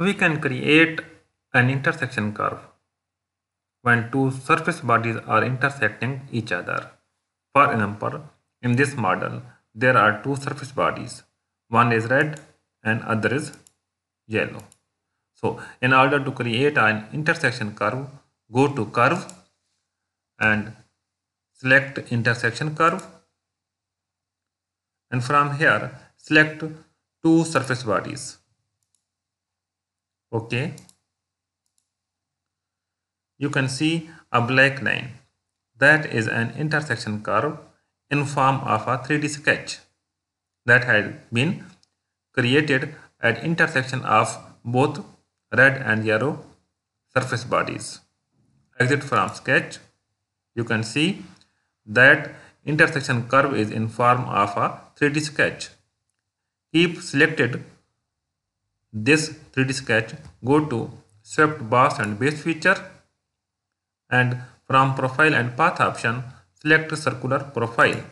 we can create an intersection curve when two surface bodies are intersecting each other. For example, in this model, there are two surface bodies. One is red and other is yellow. So, in order to create an intersection curve, go to curve and select intersection curve. And from here, select two surface bodies. Okay. You can see a black line. That is an intersection curve in form of a 3D sketch that has been created at intersection of both red and yellow surface bodies. Exit from sketch. You can see that intersection curve is in form of a 3D sketch. Keep selected this 3D sketch, go to swept box and base feature, and from profile and path option, select circular profile.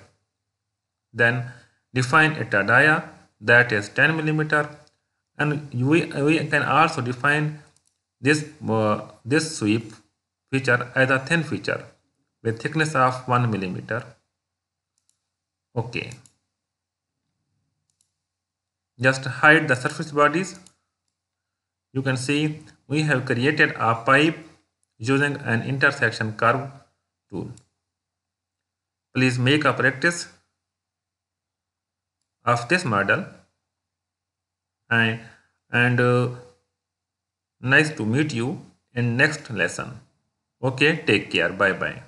Then define a area that is 10 mm, and we can also define this sweep feature as a thin feature with thickness of 1 mm. Okay. Just hide the surface bodies. You can see we have created a pipe using an intersection curve tool. Please make a practice of this model. And nice to meet you in next lesson. Okay, take care. Bye bye.